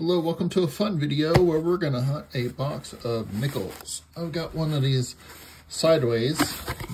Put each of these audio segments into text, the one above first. Hello, welcome to a fun video where we're going to hunt a box of nickels. I've got one of these sideways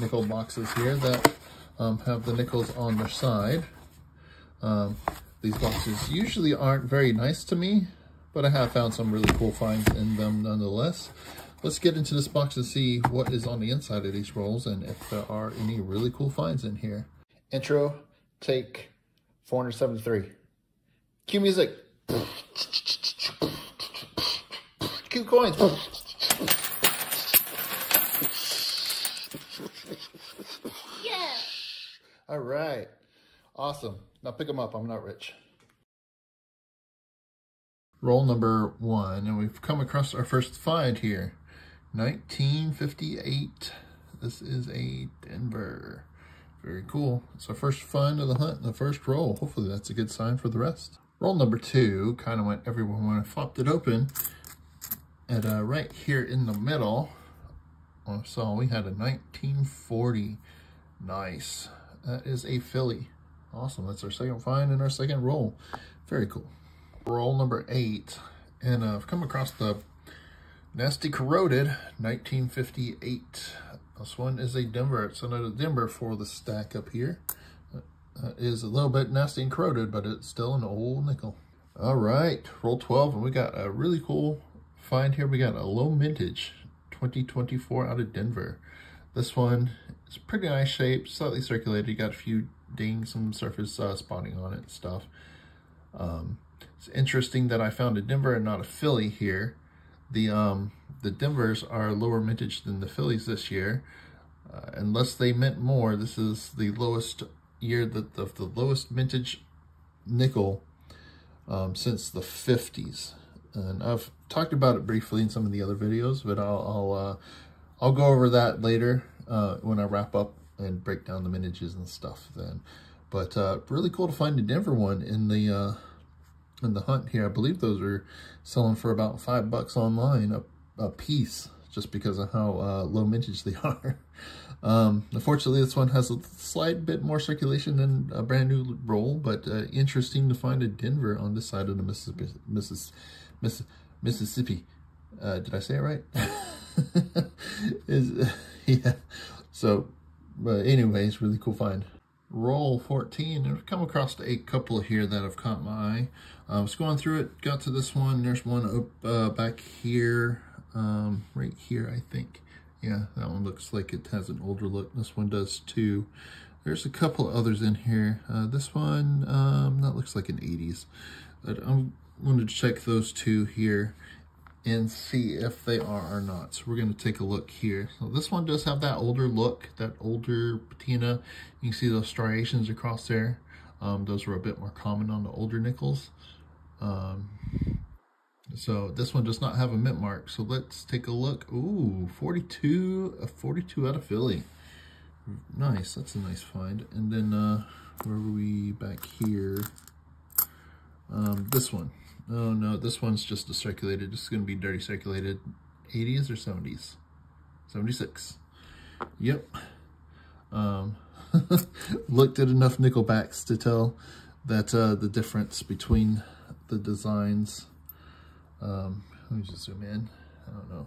nickel boxes here that have the nickels on their side. These boxes usually aren't very nice to me, but I have found some really cool finds in them nonetheless. Let's get into this box and see what is on the inside of these rolls and if there are any really cool finds in here. Intro, take 473. Cue music. Cue coins. Yeah. All right. Awesome. Now pick them up. I'm not rich. Roll number one, and we've come across our first find here. 1958. This is a Denver. Very cool. It's our first find of the hunt and the first roll. Hopefully that's a good sign for the rest. Roll number two kind of went everywhere when I flopped it open. And right here in the middle, I saw we had a 1940. Nice. That is a filly. Awesome. That's our second find and our second roll. Very cool. Roll number eight. And I've come across the Nasty Corroded 1958. This one is a Denver. It's another Denver for the stack up here. That is a little bit nasty and corroded, but it's still an old nickel. All right, roll 12, and we got a really cool find here. We got a low mintage 2024 out of Denver. This one is pretty nice shape, slightly circulated. You got a few dings, some surface spotting on it and stuff. It's interesting that I found a Denver and not a filly here. The Denvers are lower mintage than the fillies this year, unless they mint more. This is the lowest year that the lowest mintage nickel since the 50s, and I've talked about it briefly in some of the other videos, but I'll go over that later when I wrap up and break down the mintages and stuff then. But really cool to find a Denver one in the hunt here. I believe those are selling for about $5 online a piece, just because of how low mintage they are. Unfortunately, this one has a slight bit more circulation than a brand new roll, but interesting to find a Denver on this side of the Mississippi. Did I say it right? Yeah. So, but anyways, really cool find. Roll 14, and I've come across a couple here that have caught my eye. I was going through it, got to this one. There's one up back here. Right here, I think. Yeah, that one looks like it has an older look. This one does too. There's a couple others in here. This one, that looks like an 80s. But I wanted to check those two here and see if they are or not. So we're going to take a look here. So this one does have that older look, that older patina. You can see those striations across there. Those were a bit more common on the older nickels. So this one does not have a mint mark. So let's take a look. Ooh, 42, a 42 out of Philly. Nice, that's a nice find. And then where were we back here? This one. Oh no, this one's just a circulated. This is gonna be dirty circulated. 80s or 70s? 76. Yep. Looked at enough nickelbacks to tell that the difference between the designs. Let me just zoom in. I don't know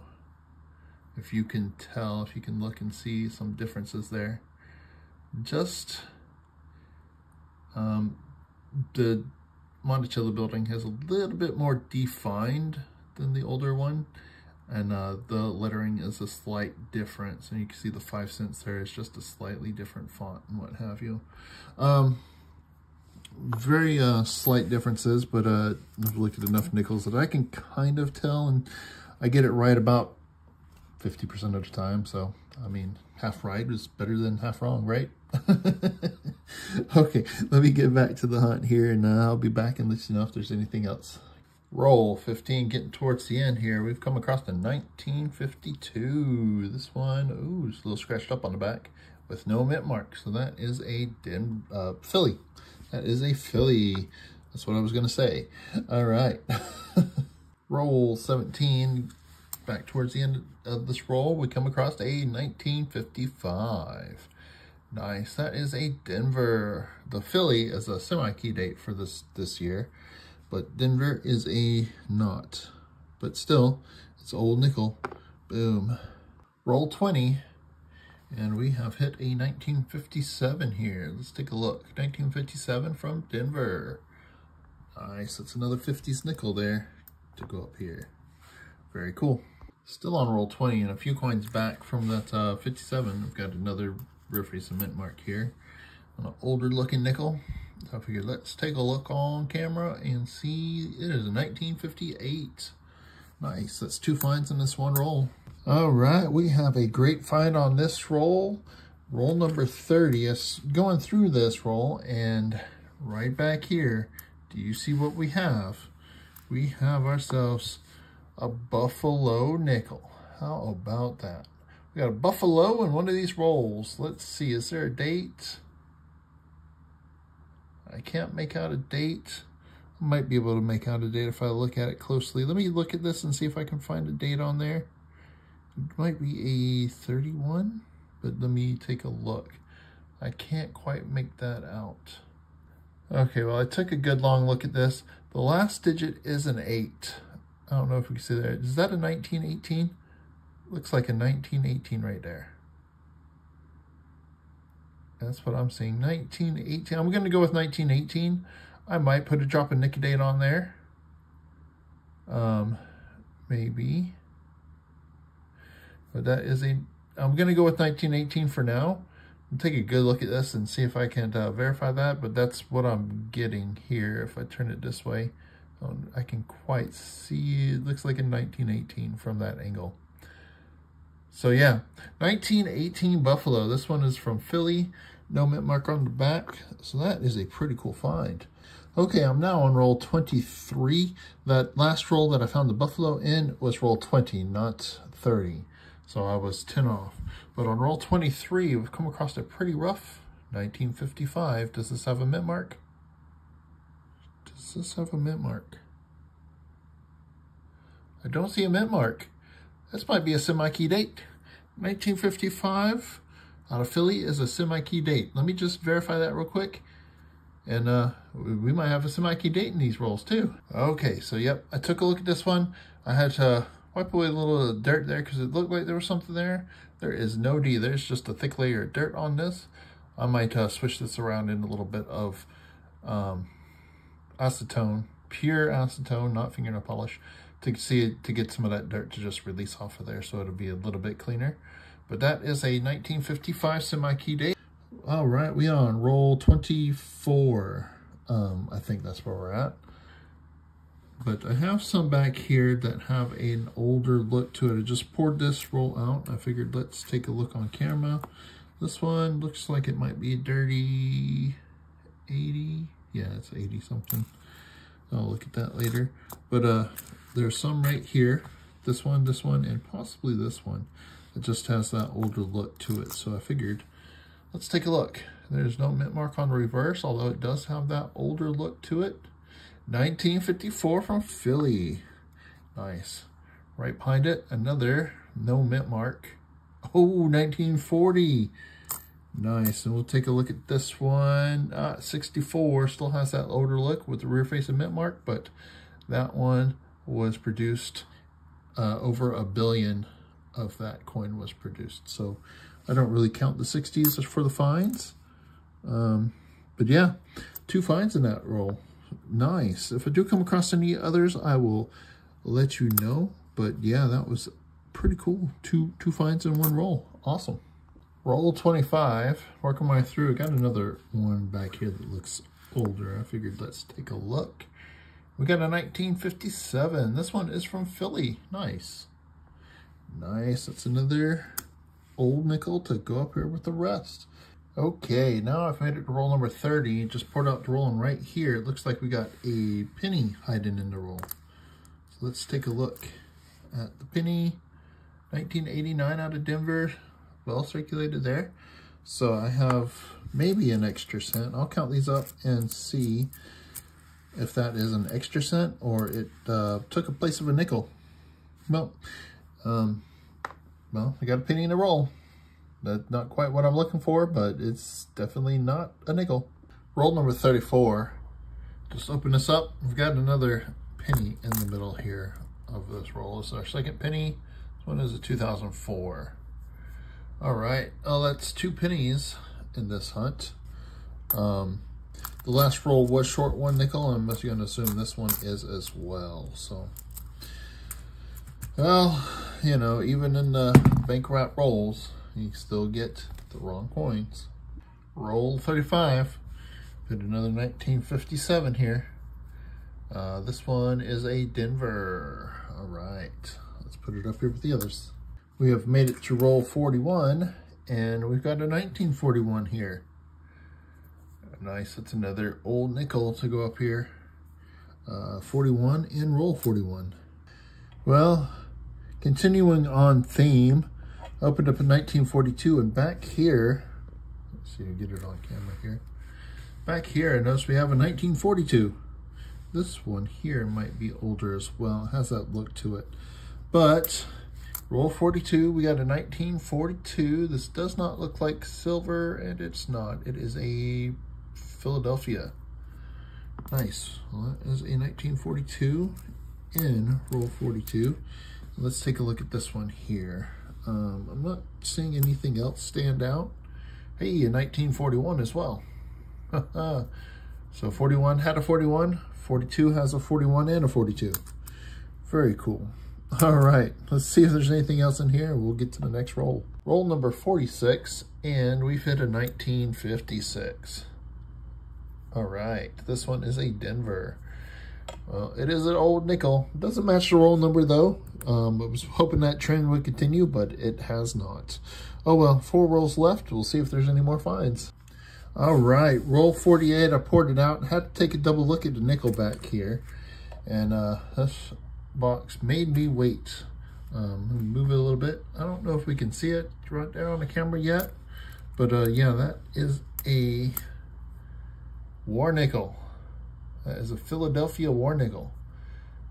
if you can tell, if you can look and see some differences there. Just the Monticello building has a little bit more defined than the older one, and the lettering is a slight difference, and you can see the 5 cents there is just a slightly different font and what have you. Very slight differences, but I've looked at enough nickels that I can kind of tell, and I get it right about 50% of the time. So, I mean, half right is better than half wrong, right? Okay, let me get back to the hunt here, and I'll be back and let you know if there's anything else. Roll 15, getting towards the end here. We've come across the 1952. This one, ooh, it's a little scratched up on the back with no mint mark. So that is a filly. That is a filly. That's what I was going to say. All right. Roll 17. Back towards the end of this roll, we come across a 1955. Nice. That is a Denver. The filly is a semi-key date for this year. but Denver is a nought. But still, it's old nickel. Boom. Roll 20, and we have hit a 1957 here. Let's take a look. 1957 from Denver. Nice, that's another 50s nickel there to go up here. Very cool. Still on roll 20, and a few coins back from that 57. We've got another Refree Cement mark here on an older looking nickel. So I figured let's take a look on camera and see. It is a 1958. Nice, that's two finds in this one roll. All right, we have a great find on this roll. Roll number 30 is going through this roll, and right back here, do you see what we have? We have ourselves a buffalo nickel. How about that? We got a buffalo in one of these rolls. Let's see, is there a date? I can't make out a date. I might be able to make out a date if I look at it closely. Let me look at this and see if I can find a date on there. It might be a 31, but let me take a look. I can't quite make that out. Okay, well, I took a good long look at this. The last digit is an 8. I don't know if we can see that. Is that a 1918? Looks like a 1918 right there. That's what I'm seeing, 1918. I'm gonna go with 1918. I might put a drop of nicodate on there. Maybe. But that is a, I'm gonna go with 1918 for now. I'll take a good look at this and see if I can verify that, but that's what I'm getting here. If I turn it this way, I can quite see, it looks like a 1918 from that angle. So yeah, 1918 buffalo. This one is from Philly. No mint mark on the back. So that is a pretty cool find. Okay, I'm now on roll 23. That last roll that I found the buffalo in was roll 20, not 30. So I was 10 off. But on roll 23, we've come across a pretty rough 1955. Does this have a mint mark? Does this have a mint mark? I don't see a mint mark. This might be a semi-key date. 1955 out of Philly is a semi-key date. Let me just verify that real quick. And we might have a semi-key date in these rolls too. Okay, so yep, I took a look at this one. I had to wipe away a little dirt there because it looked like there was something there. There is no D, there's just a thick layer of dirt on this. I might switch this around in a little bit of acetone, pure acetone, not fingernail polish, to see it, to get some of that dirt to just release off of there, so it'll be a little bit cleaner. But that is a 1955 semi-key date. All right, we on roll 24. I think that's where we're at. But I have some back here that have an older look to it. I just poured this roll out. I figured let's take a look on camera. This one looks like it might be a dirty 80. Yeah, it's 80 something. I'll look at that later. But there's some right here, this one, and possibly this one. It just has that older look to it. So I figured, let's take a look. There's no mint mark on the reverse, although it does have that older look to it. 1954 from Philly. Nice. Right behind it, another no mint mark. Oh, 1940. Nice, and we'll take a look at this one. 64 still has that older look with the rear face and mint mark, but that one was produced, over a billion of that coin was produced. So I don't really count the 60s for the finds. But yeah, two finds in that roll. Nice. If I do come across any others, I will let you know. But yeah, that was pretty cool. Two finds in one roll. Awesome. Roll 25, working my way through. I got another one back here that looks older. I figured let's take a look. We got a 1957. This one is from Philly. Nice. Nice. That's another old nickel to go up here with the rest. Okay, now I've made it to roll number 30. Just poured out the roll, and right here, it looks like we got a penny hiding in the roll. So let's take a look at the penny. 1989 out of Denver. Well circulated there. So I have maybe an extra cent. I'll count these up and see if that is an extra cent or it took a place of a nickel. Well, I got a penny in a roll. That's not quite what I'm looking for, but it's definitely not a nickel. Roll number 34. just open this up. We've got another penny in the middle here of this roll. This is our second penny. This one is a 2004. All right, oh, that's two pennies in this hunt. The last roll was short one nickel. I'm just going to assume this one is as well. So, well, you know, even in the bank rat rolls, you still get the wrong coins. Roll 35. Put another 1957 here. This one is a Denver. All right, let's put it up here with the others. We have made it to roll 41, and we've got a 1941 here. Nice, that's another old nickel to go up here. 41 in roll 41. Well, continuing on theme, opened up in 1942, and back here, let's see if we get it on camera here. Back here, I notice we have a 1942. This one here might be older as well. It has that look to it. But roll 42, we got a 1942. This does not look like silver, and it's not. It is a Philadelphia. Nice. Well, that is a 1942 in roll 42. Let's take a look at this one here. I'm not seeing anything else stand out. Hey, a 1941 as well. So 41 had a 41, 42 has a 41 and a 42. Very cool. All right, let's see if there's anything else in here. We'll get to the next roll. Roll number 46, and we've hit a 1956. All right, this one is a Denver. Well, it is an old nickel. It doesn't match the roll number, though. I was hoping that trend would continue, but it has not. Oh, well, four rolls left. We'll see if there's any more finds. All right, roll 48. I poured it out and had to take a double look at the nickel back here. And this box made me wait. Let me move it a little bit. I don't know if we can see it right there on the camera yet. But yeah, that is a war nickel. That is a Philadelphia war nickel.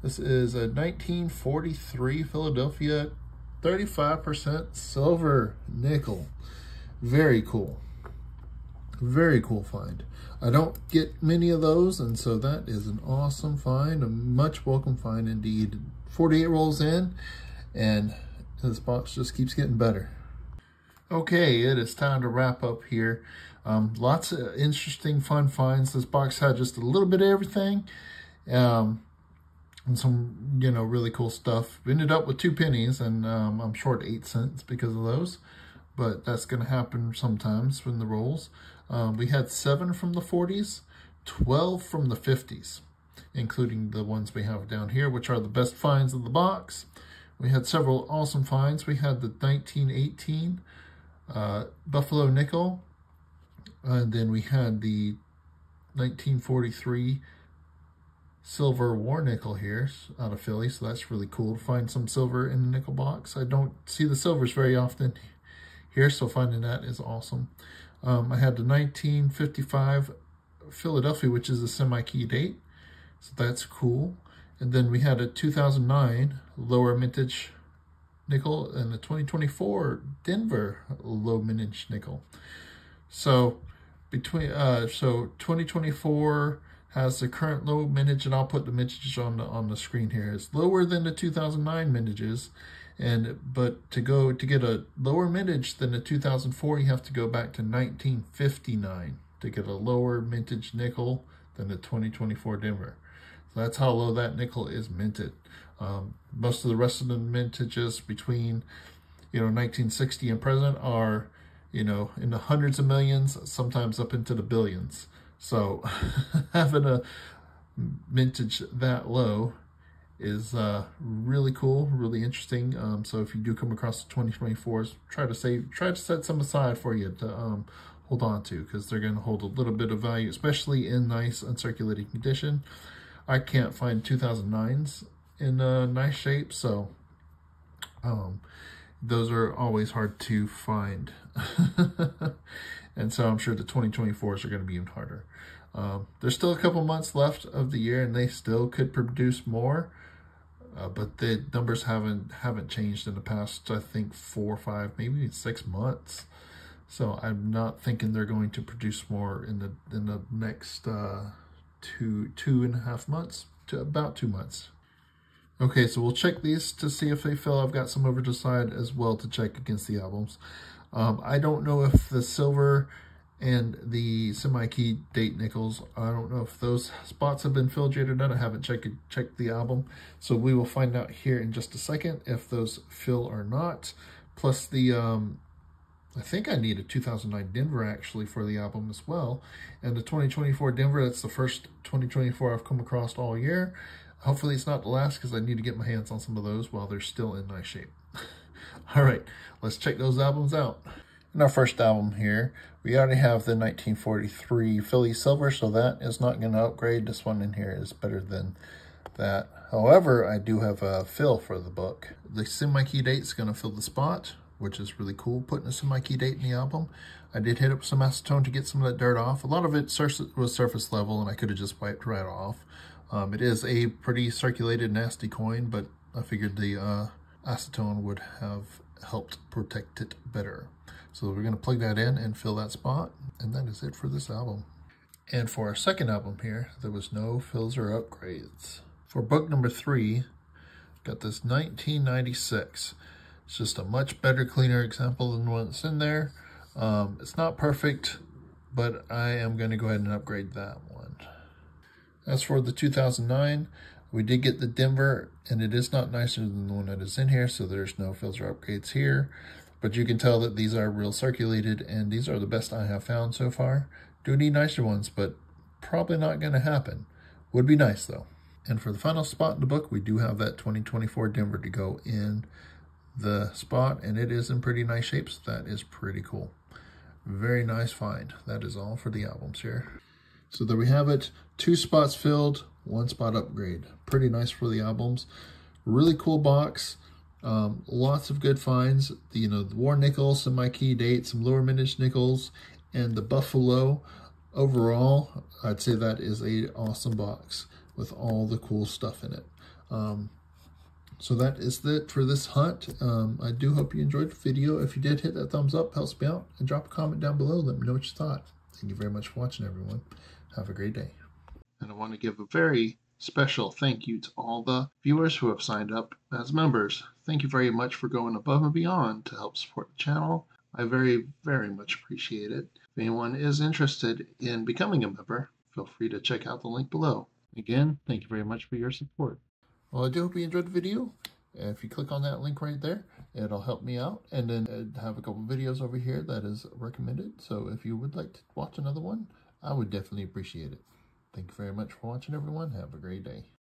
This is a 1943 Philadelphia 35% silver nickel. Very cool. Very cool find. I don't get many of those, and so that is an awesome find, a much welcome find indeed. 48 rolls in, and this box just keeps getting better. Okay, it is time to wrap up here. Lots of interesting fun finds. This box had just a little bit of everything, and some, you know, really cool stuff. Ended up with two pennies, and I'm short 8 cents because of those, but that's going to happen sometimes from the rolls. We had 7 from the 40s, 12 from the 50s, including the ones we have down here, which are the best finds of the box. We had several awesome finds. We had the 1918 Buffalo nickel, and then we had the 1943 silver war nickel here out of Philly, so that's really cool to find some silver in the nickel box. I don't see the silvers very often here, so finding that is awesome. I had the 1955 Philadelphia, which is a semi-key date, so that's cool. And then we had a 2009 lower mintage nickel and a 2024 Denver low mintage nickel. So between so 2024 has the current low mintage, and I'll put the mintage on the screen here. It's lower than the 2009 mintages. But to get a lower mintage than the 2004, you have to go back to 1959 to get a lower mintage nickel than the 2024 Denver. So that's how low that nickel is minted. Most of the rest of the mintages between, you know, 1960 and present are, you know, in the hundreds of millions, sometimes up into the billions. So having a mintage that low is really cool, really interesting. So if you do come across the 2024s, try to set some aside for you to hold on to, because they're going to hold a little bit of value, especially in nice uncirculated condition. I can't find 2009s in nice shape, so those are always hard to find. And so I'm sure the 2024s are going to be even harder. There's still a couple months left of the year, and they still could produce more. But the numbers haven't changed in the past, I think, 4 or 5, maybe 6 months. So I'm not thinking they're going to produce more in the next 2.5 months, to about 2 months. Okay, so we'll check these to see if they fell. I've got some over to the side as well to check against the albums. I don't know if the silver and the semi-key date nickels, I don't know if those spots have been filled yet or not. I haven't checked the album. So we will find out here in just a second if those fill or not. Plus the, I think I need a 2009 Denver actually for the album as well. And the 2024 Denver, that's the first 2024 I've come across all year. Hopefully it's not the last because I need to get my hands on some of those while they're still in nice shape. All right, let's check those albums out. In our first album here, we already have the 1943 Philly Silver, so that is not going to upgrade. This one in here is better than that. However, I do have a fill for the book. The semi-key date is going to fill the spot, which is really cool, putting a semi-key date in the album. I did hit up some acetone to get some of that dirt off. A lot of it was surface level, and I could have just wiped right off. It is a pretty circulated, nasty coin, but I figured the acetone would have helped protect it better. So we're going to plug that in and fill that spot, and that is it for this album. And for our second album here, there was no fills or upgrades. For book number 3, got this 1996. It's just a much better, cleaner example than one that's in there. It's not perfect, but I am going to go ahead and upgrade that one. As for the 2009, we did get the Denver, and it is not nicer than the one that is in here, so there's no fills or upgrades here. But you can tell that these are real circulated, and these are the best I have found so far. Do need nicer ones, but probably not going to happen. Would be nice, though. And for the final spot in the book, we do have that 2024 Denver to go in the spot, and it is in pretty nice shape, so that is pretty cool. Very nice find. That is all for the albums here. So there we have it. 2 spots filled, 1 spot upgrade. Pretty nice for the albums. Really cool box. Lots of good finds. You know, the war nickels, some my key dates, some lower mintage nickels, and the Buffalo. Overall, I'd say that is a awesome box with all the cool stuff in it. So that is it for this hunt. I do hope you enjoyed the video. If you did, hit that thumbs up, helps me out, and drop a comment down below. Let me know what you thought. Thank you very much for watching, everyone. Have a great day. And I want to give a very special thank you to all the viewers who have signed up as members. Thank you very much for going above and beyond to help support the channel. I very, very much appreciate it. If anyone is interested in becoming a member, feel free to check out the link below. Again, thank you very much for your support. Well, I do hope you enjoyed the video. If you click on that link right there, it'll help me out. And then I have a couple videos over here that is recommended. So if you would like to watch another one, I would definitely appreciate it. Thank you very much for watching, everyone. Have a great day.